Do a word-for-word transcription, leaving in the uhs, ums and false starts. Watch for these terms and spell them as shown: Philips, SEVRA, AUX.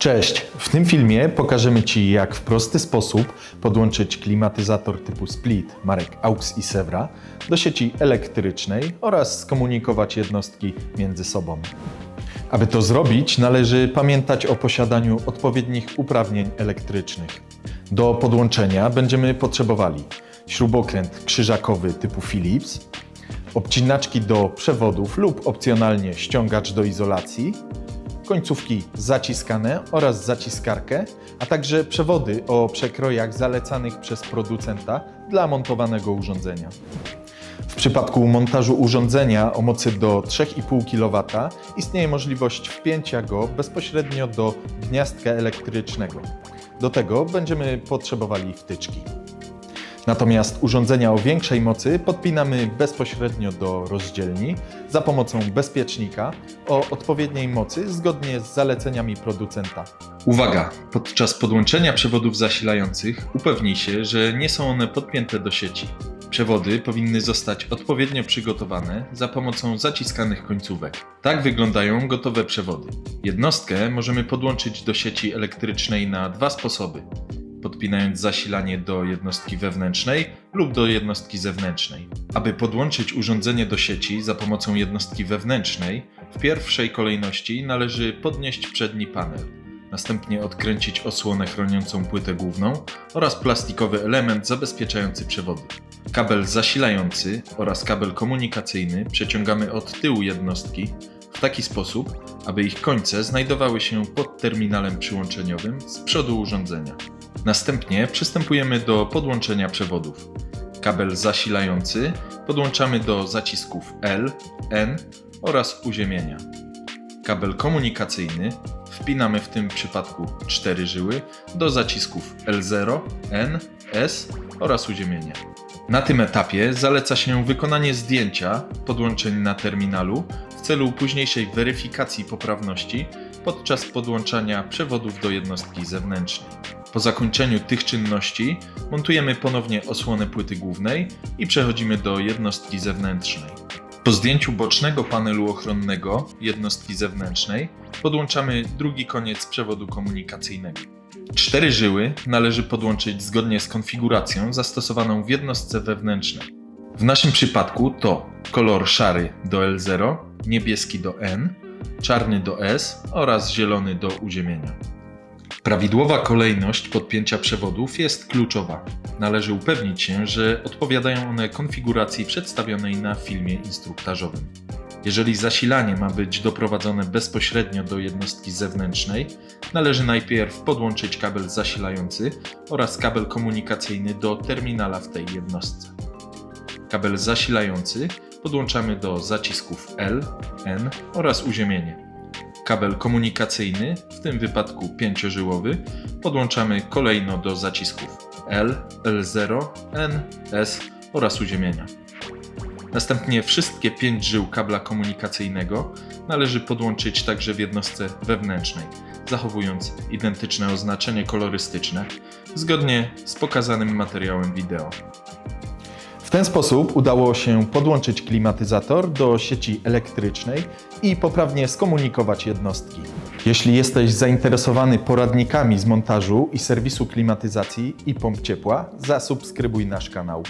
Cześć! W tym filmie pokażemy Ci, jak w prosty sposób podłączyć klimatyzator typu Split marek A U X i SEVRA do sieci elektrycznej oraz skomunikować jednostki między sobą. Aby to zrobić, należy pamiętać o posiadaniu odpowiednich uprawnień elektrycznych. Do podłączenia będziemy potrzebowali śrubokręt krzyżakowy typu Philips, obcinaczki do przewodów lub opcjonalnie ściągacz do izolacji, końcówki zaciskane oraz zaciskarkę, a także przewody o przekrojach zalecanych przez producenta dla montowanego urządzenia. W przypadku montażu urządzenia o mocy do trzy i pół kilowata istnieje możliwość wpięcia go bezpośrednio do gniazdka elektrycznego. Do tego będziemy potrzebowali wtyczki. Natomiast urządzenia o większej mocy podpinamy bezpośrednio do rozdzielni za pomocą bezpiecznika o odpowiedniej mocy zgodnie z zaleceniami producenta. Uwaga! Podczas podłączenia przewodów zasilających upewnij się, że nie są one podpięte do sieci. Przewody powinny zostać odpowiednio przygotowane za pomocą zaciskanych końcówek. Tak wyglądają gotowe przewody. Jednostkę możemy podłączyć do sieci elektrycznej na dwa sposoby. Podpinając zasilanie do jednostki wewnętrznej lub do jednostki zewnętrznej. Aby podłączyć urządzenie do sieci za pomocą jednostki wewnętrznej, w pierwszej kolejności należy podnieść przedni panel, następnie odkręcić osłonę chroniącą płytę główną oraz plastikowy element zabezpieczający przewody. Kabel zasilający oraz kabel komunikacyjny przeciągamy od tyłu jednostki w taki sposób, aby ich końce znajdowały się pod terminalem przyłączeniowym z przodu urządzenia. Następnie przystępujemy do podłączenia przewodów. Kabel zasilający podłączamy do zacisków L, N oraz uziemienia. Kabel komunikacyjny wpinamy w tym przypadku cztery żyły do zacisków L zero, N, S oraz uziemienia. Na tym etapie zaleca się wykonanie zdjęcia podłączeń na terminalu w celu późniejszej weryfikacji poprawności podczas podłączania przewodów do jednostki zewnętrznej. Po zakończeniu tych czynności montujemy ponownie osłonę płyty głównej i przechodzimy do jednostki zewnętrznej. Po zdjęciu bocznego panelu ochronnego jednostki zewnętrznej podłączamy drugi koniec przewodu komunikacyjnego. Cztery żyły należy podłączyć zgodnie z konfiguracją zastosowaną w jednostce wewnętrznej. W naszym przypadku to kolor szary do L zero, niebieski do N, czarny do S oraz zielony do uziemienia. Prawidłowa kolejność podpięcia przewodów jest kluczowa. Należy upewnić się, że odpowiadają one konfiguracji przedstawionej na filmie instruktażowym. Jeżeli zasilanie ma być doprowadzone bezpośrednio do jednostki zewnętrznej, należy najpierw podłączyć kabel zasilający oraz kabel komunikacyjny do terminala w tej jednostce. Kabel zasilający podłączamy do zacisków L, N oraz uziemienie. Kabel komunikacyjny, w tym wypadku pięciożyłowy, podłączamy kolejno do zacisków L, L zero, N, S oraz uziemienia. Następnie wszystkie pięć żył kabla komunikacyjnego należy podłączyć także w jednostce wewnętrznej, zachowując identyczne oznaczenie kolorystyczne zgodnie z pokazanym materiałem wideo. W ten sposób udało się podłączyć klimatyzator do sieci elektrycznej i poprawnie skomunikować jednostki. Jeśli jesteś zainteresowany poradnikami z montażu i serwisu klimatyzacji i pomp ciepła, zasubskrybuj nasz kanał.